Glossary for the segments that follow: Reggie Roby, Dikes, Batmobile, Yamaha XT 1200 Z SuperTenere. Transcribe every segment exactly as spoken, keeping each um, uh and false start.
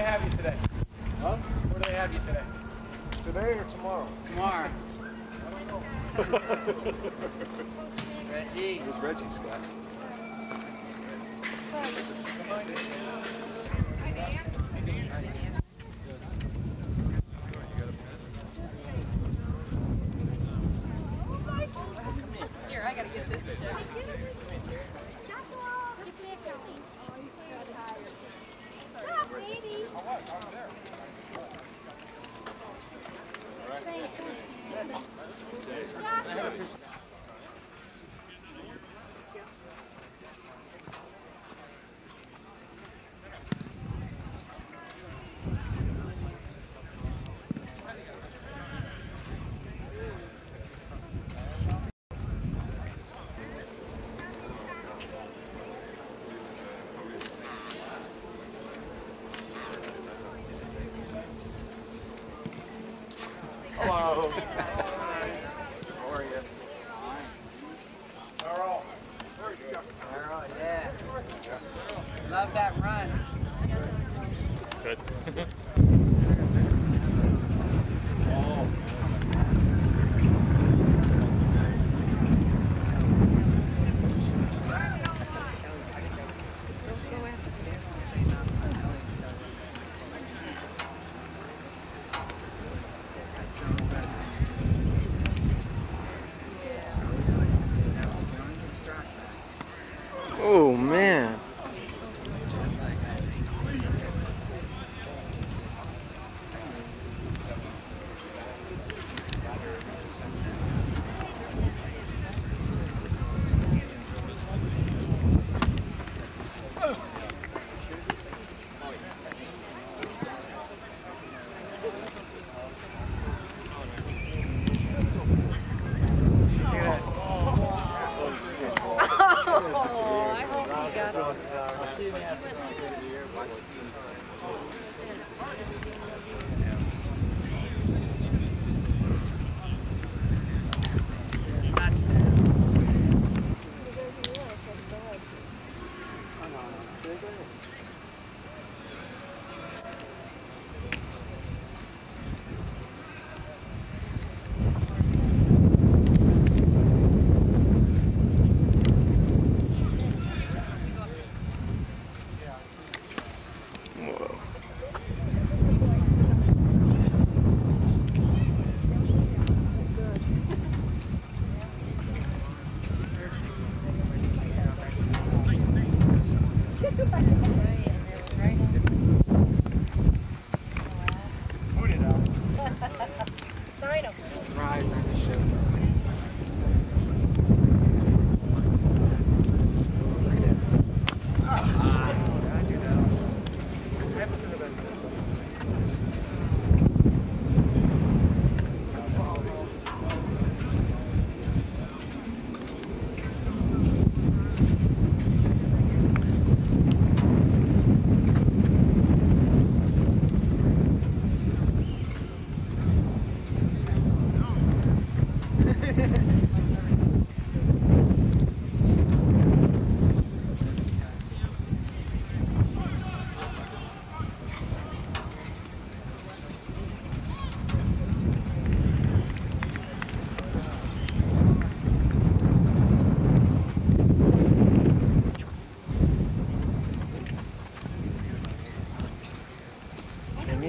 they have you today? Huh? Where do they have you today? Today or tomorrow? Tomorrow. I don't know. Reggie. It was Reggie, Scott. Come on, here, I gotta get this. Hello. How are you? All right. Yeah. Love that run. Good. Oh. Oh man.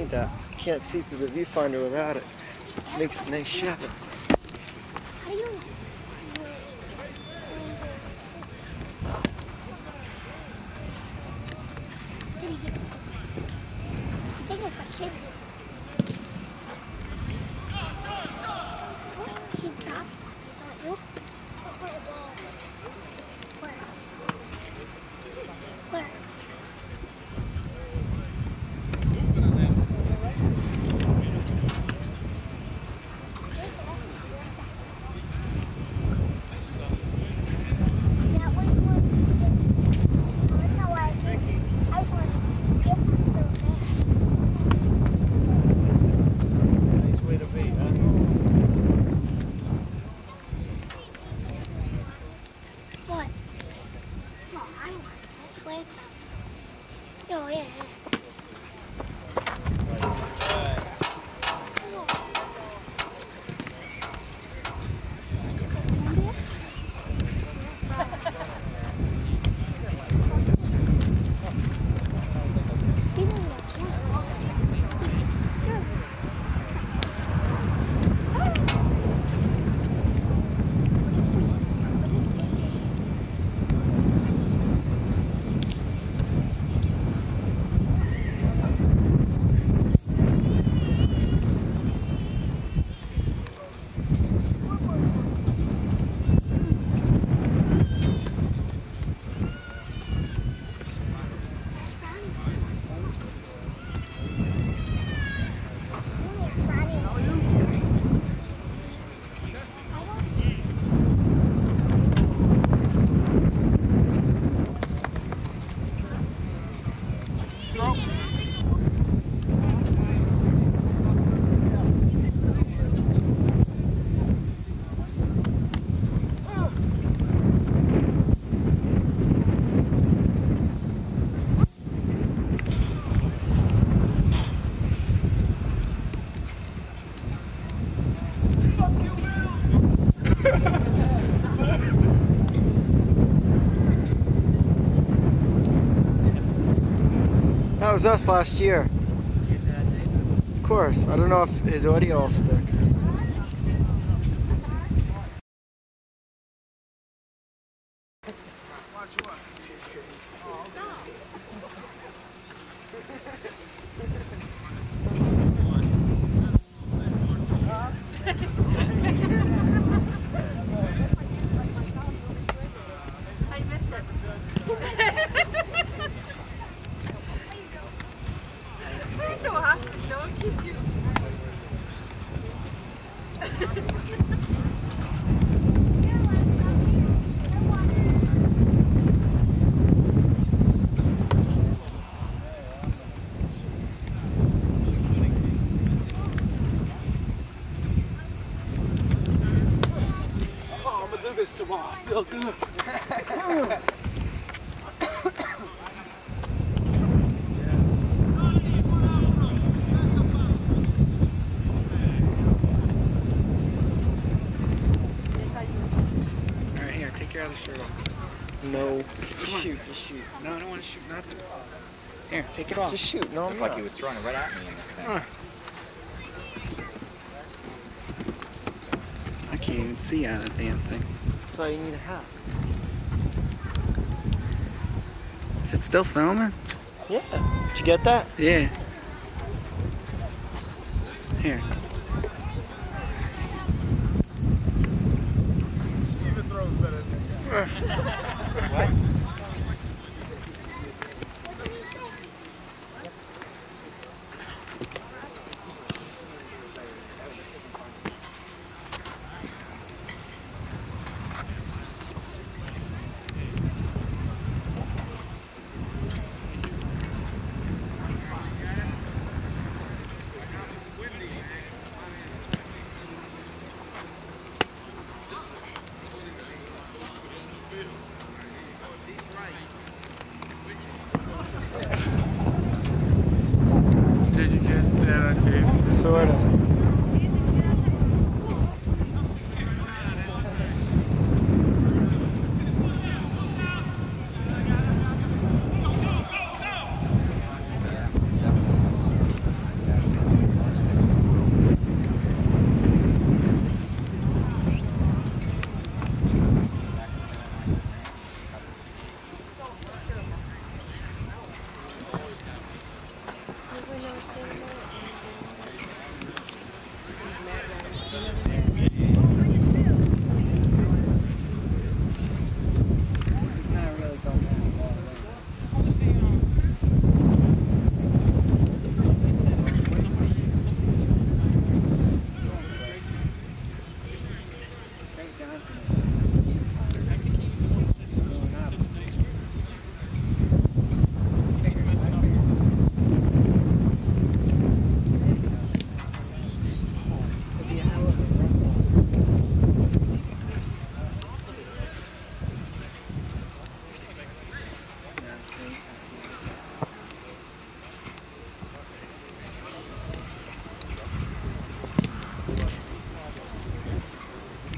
That. Can't see through the viewfinder without it. Makes a nice shadow. Oh yeah. that was us last year. Of course. I don't know if his audio will stick. I feel good. All right, here, take your other shirt off. No. Just shoot, just shoot. No, I don't want to shoot nothing. Here, take it off. Just shoot. No, I'm not. It's like he was throwing it right at me in this thing. Huh. I can't even see out of the damn thing. So you need a hat. Is it still filming? Yeah. Did you get that? Yeah. Here. Steven throws better than that. What?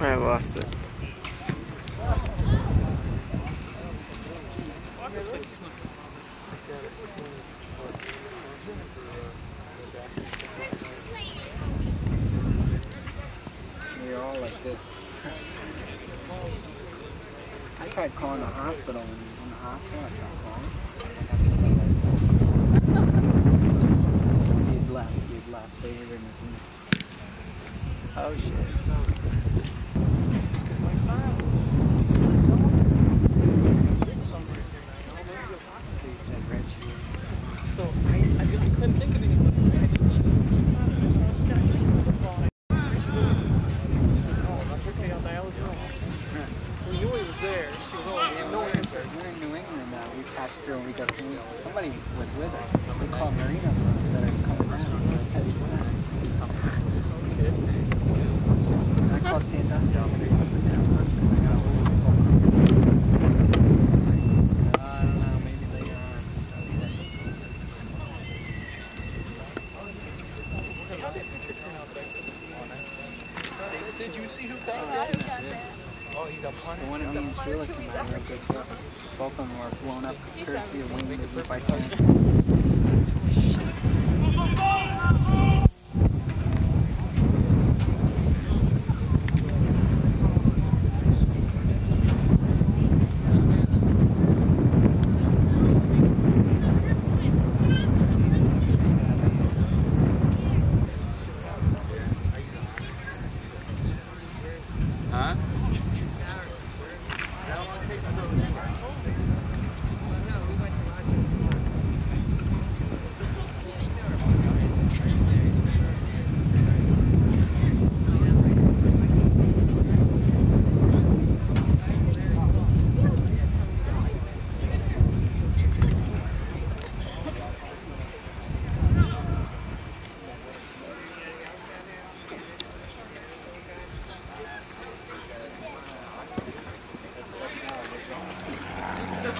I lost it. We're all like this. I tried calling the hospital and in the hospital I tried calling. He'd left, he'd left, they were in the oh shit. Both of them were blown up courtesy of winging the group I took.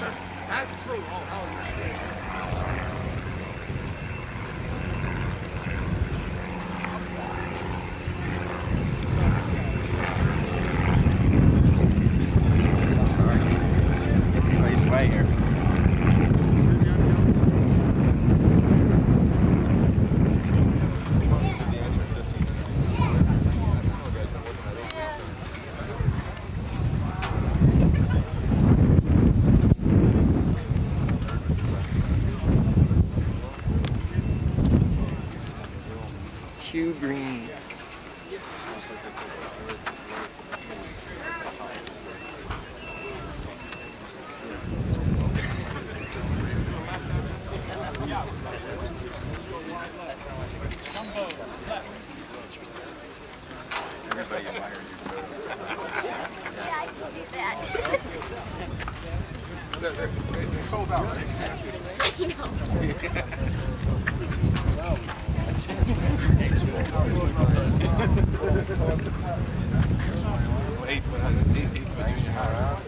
That's true. Oh, hell yeah. Green. Everybody admires you. Yeah, I can do that. they're, they're, they're sold out, right? I know. Eight, but I did eight for junior high.